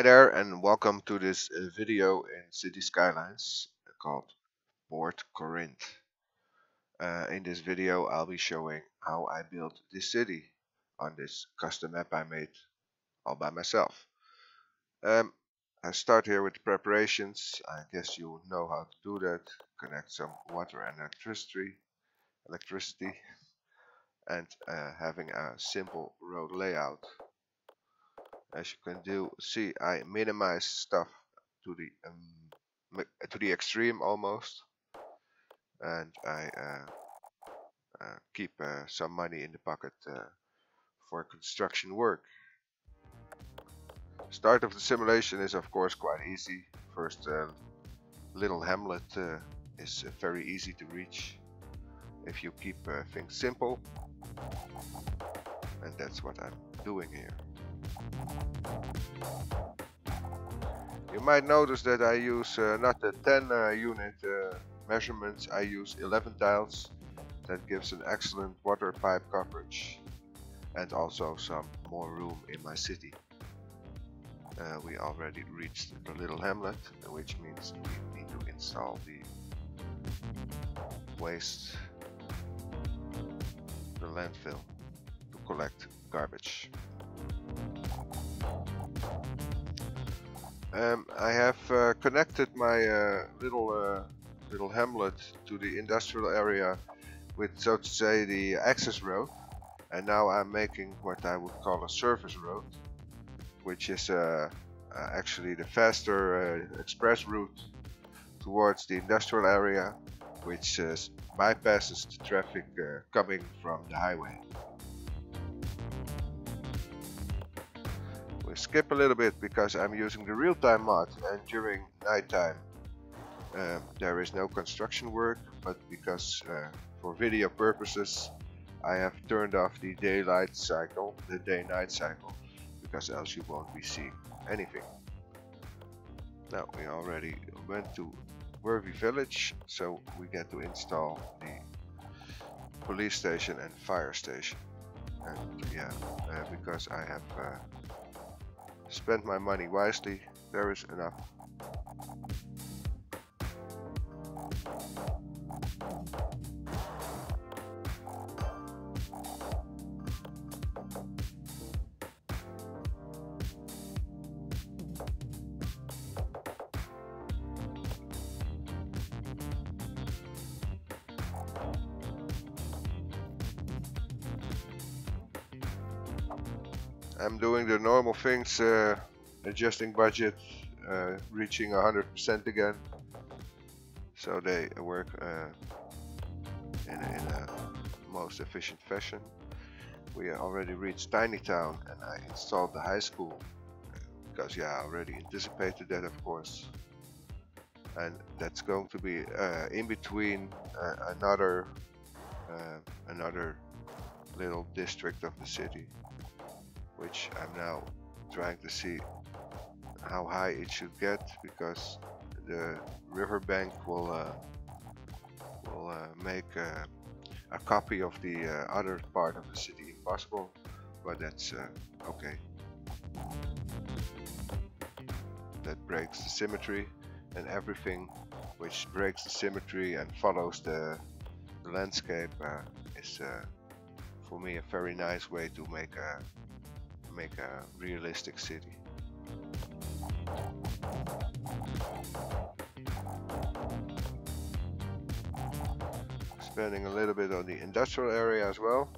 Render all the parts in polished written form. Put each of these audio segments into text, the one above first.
Hi there and welcome to this video in City Skylines called Port Corinth. In this video I'll be showing how I built this city on this custom map I made all by myself. I start here with preparations. I guess you know how to do that. Connect some water and electricity and having a simple road layout. As you can see, I minimize stuff to the extreme almost, and I keep some money in the pocket for construction work. Start of the simulation is of course quite easy. First little hamlet is very easy to reach if you keep things simple, and that's what I'm doing here. You might notice that I use not the 10 unit measurements, I use 11 tiles. That gives an excellent water pipe coverage and also some more room in my city. We already reached the little hamlet, which means we need to install the landfill to collect garbage. I have connected my little hamlet to the industrial area with, so to say, the access road, and now I'm making what I would call a surface road, which is actually the faster express route towards the industrial area, which bypasses the traffic coming from the highway. Skip a little bit because I'm using the Real Time Mod, and during nighttime there is no construction work, but because for video purposes I have turned off the daylight cycle, the day-night cycle, because else you won't be seeing anything. Now we already went to Worthy Village, so we get to install the police station and fire station, and yeah, because I have spend my money wisely, there is enough. I'm doing the normal things, adjusting budget, reaching 100% again, so they work in a most efficient fashion. We already reached Tiny Town and I installed the high school, because yeah, I already anticipated that of course. And that's going to be in between another little district of the city, which I'm now trying to see how high it should get, because the riverbank will make a copy of the other part of the city impossible, but that's okay. That breaks the symmetry, and everything which breaks the symmetry and follows the landscape is for me a very nice way to make a realistic city. Spending a little bit on the industrial area as well.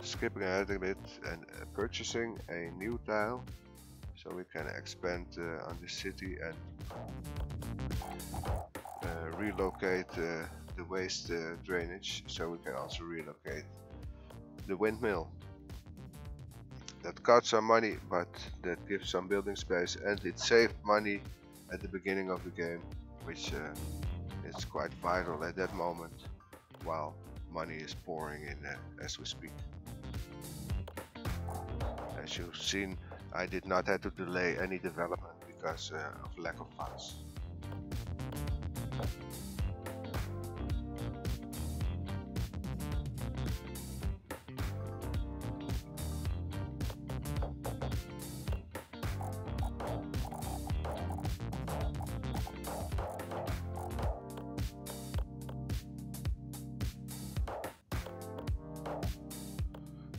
Skipping ahead a bit and purchasing a new tile, so we can expand on the city and relocate the waste drainage, so we can also relocate the windmill. That costs some money, but that gives some building space, and it saved money at the beginning of the game, which is quite vital at that moment, while money is pouring in as we speak. As you've seen, I did not have to delay any development because of lack of funds.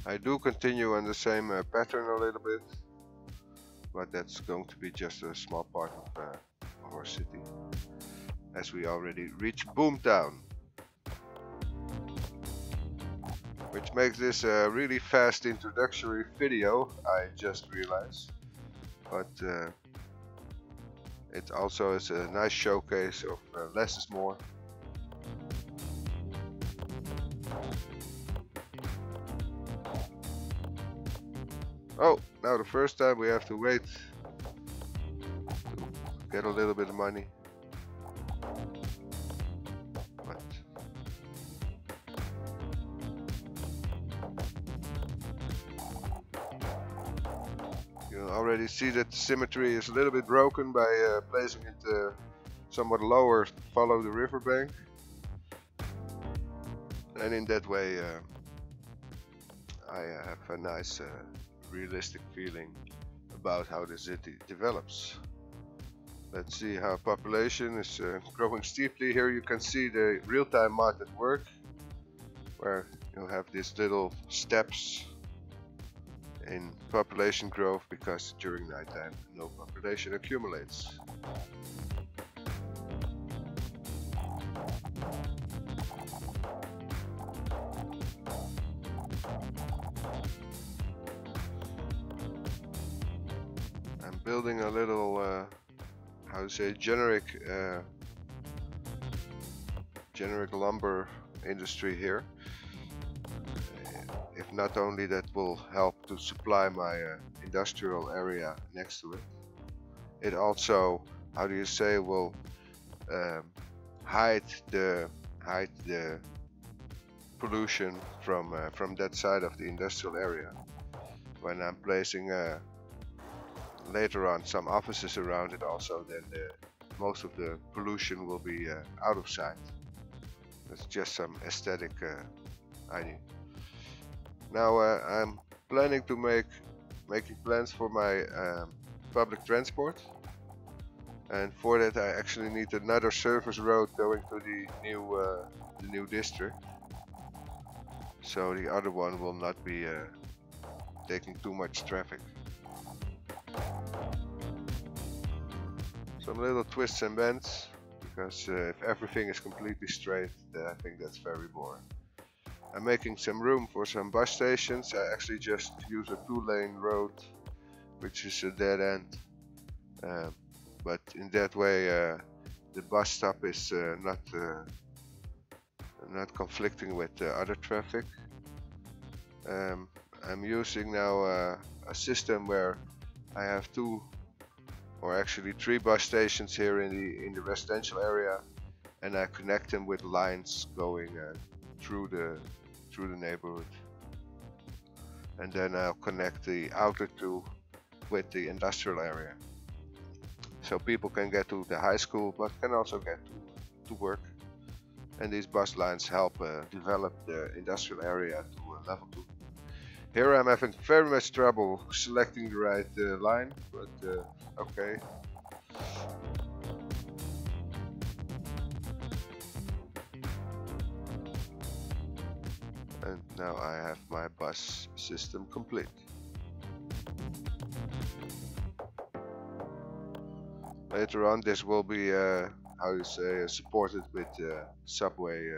I do continue on the same pattern a little bit, but that's going to be just a small part of our city, as we already reached Boomtown, which makes this a really fast introductory video, I just realized, but it also is a nice showcase of less is more. Oh, now the first time we have to wait to get a little bit of money. But you already see that the symmetry is a little bit broken by placing it somewhat lower, follow the riverbank. And in that way I have a nice realistic feeling about how the city develops. Let's see how population is growing steeply. Here you can see the real time mod at work, where you have these little steps in population growth because during nighttime no population accumulates. Building a little, how to say, generic lumber industry here. If not only that will help to supply my industrial area next to it, it also, how do you say, will hide the pollution from that side of the industrial area. When I'm placing a later on some offices around it also, then most of the pollution will be out of sight. That's just some aesthetic idea. Now I'm planning to making plans for my public transport, and for that I actually need another service road going to the new district, so the other one will not be taking too much traffic. Some little twists and bends, because if everything is completely straight, then I think that's very boring. I'm making some room for some bus stations. I actually just use a two-lane road, which is a dead end, but in that way the bus stop is not conflicting with the other traffic. I'm using now a system where I have two, or actually three bus stations here in the residential area, and I connect them with lines going through the neighborhood, and then I'll connect the outer two with the industrial area, so people can get to the high school but can also get to work. And these bus lines help develop the industrial area to level 2. Here I'm having very much trouble selecting the right line, but okay. And now I have my bus system complete. Later on this will be, how you say, supported with subway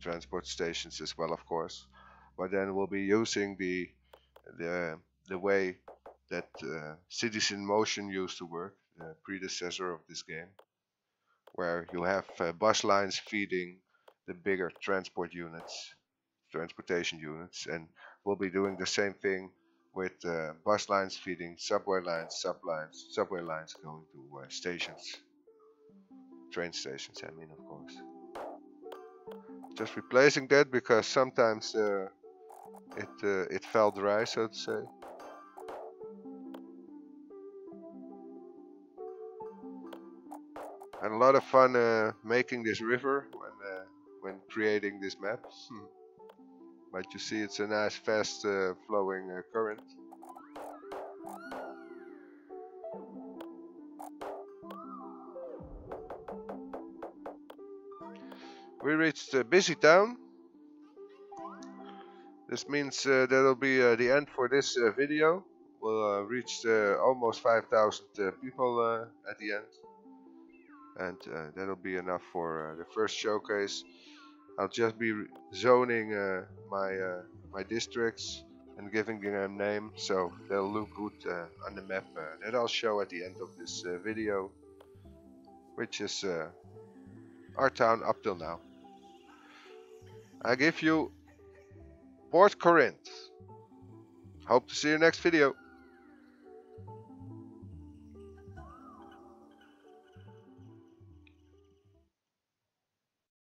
transport stations as well, of course. But then we'll be using the way that Cities in Motion used to work, the predecessor of this game, where you have bus lines feeding the bigger transportation units, and we'll be doing the same thing with bus lines feeding subway lines going to stations, train stations, I mean, of course. Just replacing that because sometimes it fell dry, so to say. And a lot of fun making this river when creating this map. But you see, it's a nice, fast flowing current. We reached a busy town. This means that'll be the end for this video. We'll reach almost 5,000 people at the end. And that'll be enough for the first showcase. I'll just be zoning my districts and giving them a name, so they'll look good on the map. That I'll show at the end of this video, which is our town up till now. I give you Port Corinth. Hope to see you next video.